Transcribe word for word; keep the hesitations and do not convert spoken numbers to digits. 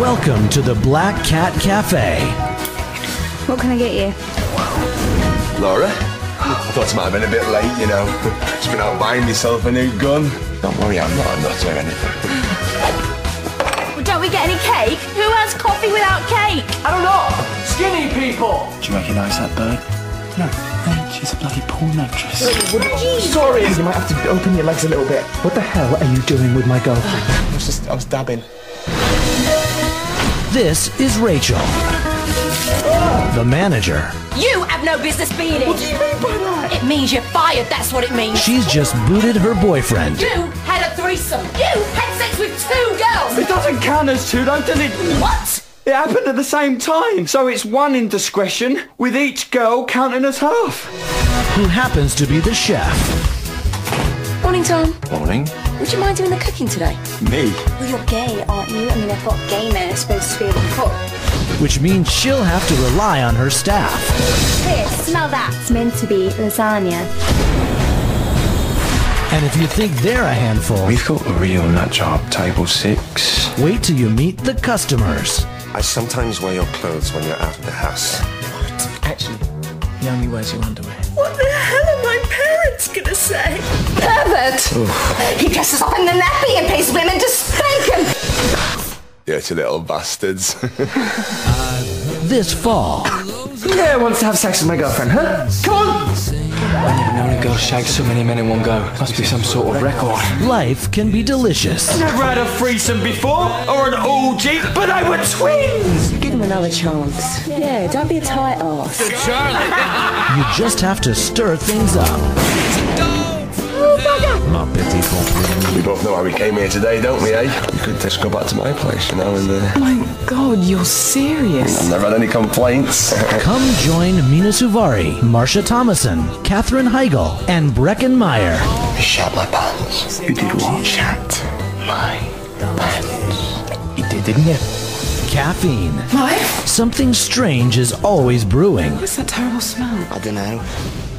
Welcome to the Black Cat Cafe. What can I get you? Laura? I thought I might have been a bit late, you know. Just been out buying myself a new gun. Don't worry, I'm not a nutter or anything. Well, don't we get any cake? Who has coffee without cake? I don't know. Skinny people. Do you recognise that bird? No. She's a bloody porn actress. Oh, sorry, you might have to open your legs a little bit. What the hell are you doing with my girlfriend? I was just, I was dabbing. This is Rachel, the manager. You have no business being here. What do you mean by that? It means you're fired, that's what it means. She's just booted her boyfriend. You had a threesome. You had sex with two girls. It doesn't count as two, though, does it? What? It happened at the same time, so it's one indiscretion, with each girl counting as half. Who happens to be the chef. Morning, Tom. Morning. Would you mind doing the cooking today? Me? Well, you're gay, aren't you? I mean, I thought gay men are supposed to be able to cook. Which means she'll have to rely on her staff. Here, smell that. It's meant to be lasagna. And if you think they're a handful... We've got a real nut job, table six. Wait till you meet the customers. I sometimes wear your clothes when you're out of the house. What? Actually, he only wears your underwear. What the hell are my parents gonna say? Pervert! Oof. He dresses up in the nappy and pays women to spank him! Dirty little bastards. This fall... Yeah, wants to have sex with my girlfriend, huh? Come on! I've never known a girl shag so many men in one go. Must be some sort of record. Life can be delicious. Never had a threesome before, or an O G, but they were twins! Give them another chance. Yeah, don't be a tight ass. You just have to stir things up. Oh, bugger! We both know why we came here today, don't we, eh? We could just go back to my place, you know, and... Uh... My God, you're serious. I've never had any complaints. Come join Mena Suvari, Marsha Thomason, Katherine Heigl, and Brecken Meyer. I shat my pants. You did what? Shat my pants. You did, didn't you? Caffeine. What? Something strange is always brewing. What's that terrible smell? I don't know.